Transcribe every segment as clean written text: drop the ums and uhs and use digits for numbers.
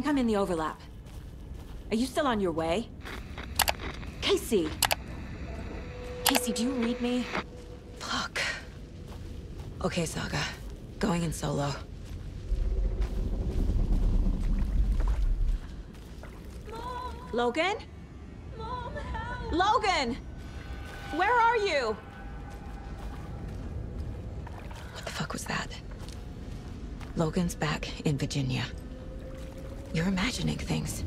think I'm in the overlap. Are you still on your way? Casey! Casey, do you read me? Fuck. Okay, Saga. Going in solo. Mom. Logan? Mom, help. Logan! Where are you? What the fuck was that? Logan's back in Virginia. You're imagining things.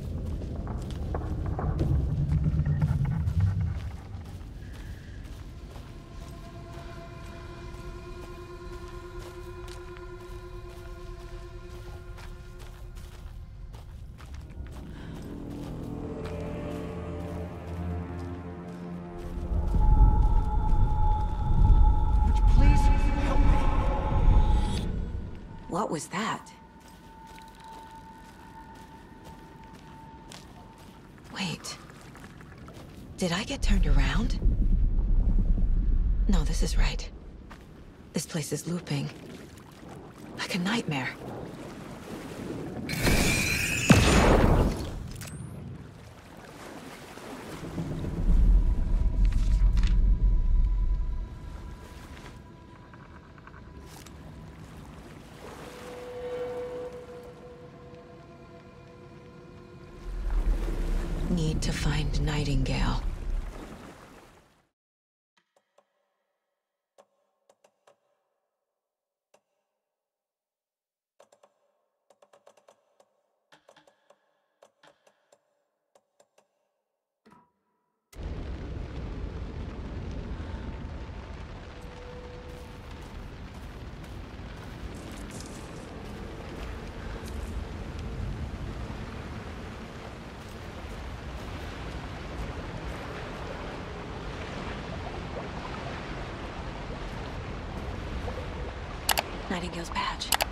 What was that? Wait. Did I get turned around? No, this is right. This place is looping. Like a nightmare. Need to find Nightingale. Nightingale's badge.